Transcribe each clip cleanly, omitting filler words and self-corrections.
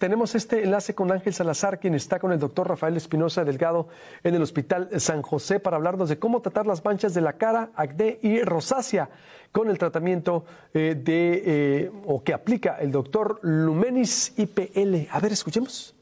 Tenemos este enlace con Ángel Salazar, quien está con el doctor Rafael Espinoza Delgado en el Hospital San José para hablarnos de cómo tratar las manchas de la cara, acné y rosácea con el tratamiento que aplica el doctor Lumenis IPL. A ver, escuchemos.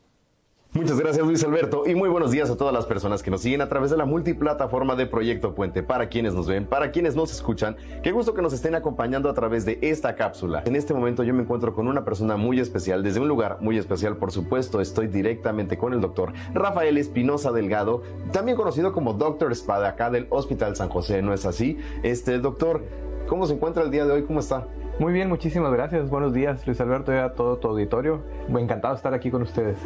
Muchas gracias, Luis Alberto, y muy buenos días a todas las personas que nos siguen a través de la multiplataforma de Proyecto Puente. Para quienes nos ven, para quienes nos escuchan, qué gusto que nos estén acompañando a través de esta cápsula. En este momento yo me encuentro con una persona muy especial, desde un lugar muy especial, por supuesto. Estoy directamente con el doctor Rafael Espinoza Delgado, también conocido como Doctor Espada, acá del Hospital San José, ¿no es así? Doctor, ¿cómo se encuentra el día de hoy? ¿Cómo está? Muy bien, muchísimas gracias. Buenos días, Luis Alberto, y a todo tu auditorio. Encantado de estar aquí con ustedes.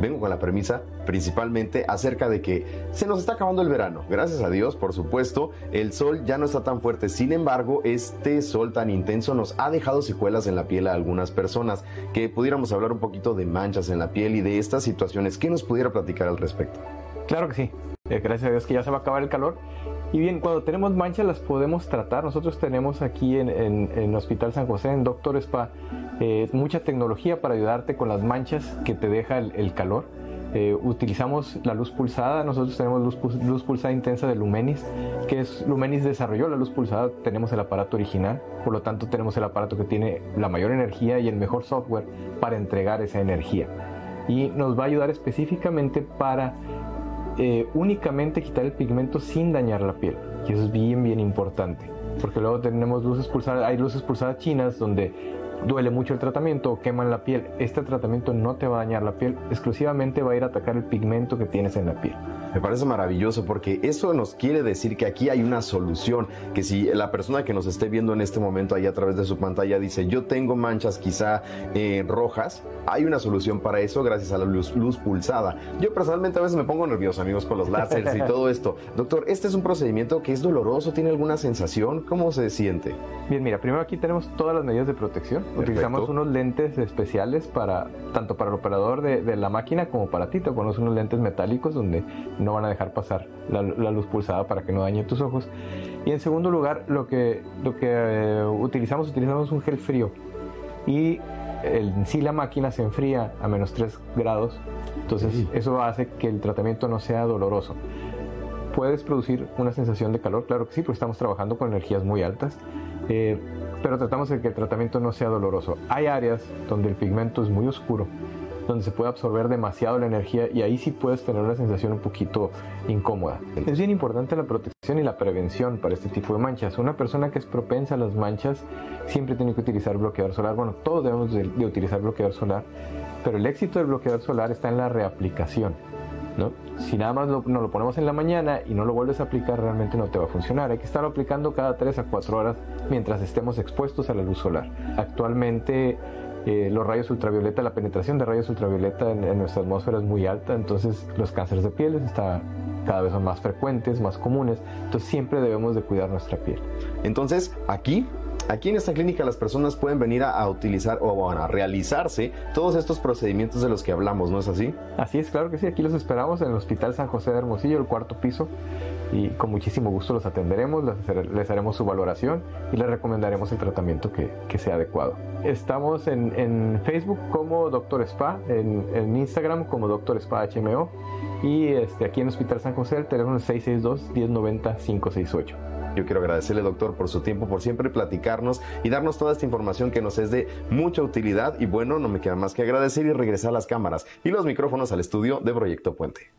Vengo con la premisa principalmente acerca de que se nos está acabando el verano. Gracias a Dios, por supuesto, el sol ya no está tan fuerte. Sin embargo, este sol tan intenso nos ha dejado secuelas en la piel a algunas personas. Que pudiéramos hablar un poquito de manchas en la piel y de estas situaciones. ¿Qué nos pudiera platicar al respecto? Claro que sí. Gracias a Dios que ya se va a acabar el calor. Y bien, cuando tenemos manchas las podemos tratar. Nosotros tenemos aquí en Hospital San José, en Doctor Spa, mucha tecnología para ayudarte con las manchas que te deja el calor. Utilizamos la luz pulsada. Nosotros tenemos luz pulsada intensa de Lumenis, Lumenis desarrolló la luz pulsada. Tenemos el aparato original, por lo tanto tenemos el aparato que tiene la mayor energía y el mejor software para entregar esa energía. Y nos va a ayudar específicamente para únicamente quitar el pigmento sin dañar la piel, y eso es bien, bien importante, porque luego tenemos luces pulsadas, hay luces pulsadas chinas donde duele mucho el tratamiento o queman la piel. Este tratamiento no te va a dañar la piel, exclusivamente va a ir a atacar el pigmento que tienes en la piel. Me parece maravilloso, porque eso nos quiere decir que aquí hay una solución, que si la persona que nos esté viendo en este momento ahí a través de su pantalla dice, yo tengo manchas quizá rojas, hay una solución para eso gracias a la luz pulsada. Yo personalmente a veces me pongo nervioso, amigos, con los láseres y todo esto. Doctor, ¿este es un procedimiento que es doloroso? ¿Tiene alguna sensación? ¿Cómo se siente? Bien, mira, primero aquí tenemos todas las medidas de protección. Perfecto. Utilizamos unos lentes especiales para, tanto para el operador de la máquina como para ti. Te pones unos lentes metálicos donde no van a dejar pasar la luz pulsada para que no dañe tus ojos. Y en segundo lugar, lo que utilizamos un gel frío, y en sí la máquina se enfría a -3 grados, entonces sí, eso hace que el tratamiento no sea doloroso. Puedes producir una sensación de calor, claro que sí, porque estamos trabajando con energías muy altas, pero tratamos de que el tratamiento no sea doloroso. Hay áreas donde el pigmento es muy oscuro, donde se puede absorber demasiado la energía, y ahí sí puedes tener una sensación un poquito incómoda. Es bien importante la protección y la prevención para este tipo de manchas. Una persona que es propensa a las manchas siempre tiene que utilizar bloqueador solar. Bueno, todos debemos de utilizar bloqueador solar, pero el éxito del bloqueador solar está en la reaplicación, ¿no? Si nada más no lo ponemos en la mañana y no lo vuelves a aplicar, realmente no te va a funcionar. Hay que estarlo aplicando cada 3 a 4 horas mientras estemos expuestos a la luz solar. Actualmente los rayos ultravioleta, la penetración de rayos ultravioleta en nuestra atmósfera es muy alta, entonces los cánceres de piel cada vez son más frecuentes, más comunes, entonces siempre debemos de cuidar nuestra piel. Entonces, aquí en esta clínica las personas pueden venir a utilizar o a realizarse todos estos procedimientos de los que hablamos, ¿no es así? Así es, claro que sí, aquí los esperamos en el Hospital San José de Hermosillo, el 4.º piso, y con muchísimo gusto los atenderemos, les haremos su valoración y les recomendaremos el tratamiento que sea adecuado. Estamos en Facebook como Doctor Spa, en Instagram como Doctor Spa HMO, y aquí en Hospital San José el teléfono es 662-1090-568. Yo quiero agradecerle, doctor, por su tiempo, por siempre platicarnos y darnos toda esta información que nos es de mucha utilidad. Y bueno, no me queda más que agradecer y regresar a las cámaras y los micrófonos al estudio de Proyecto Puente.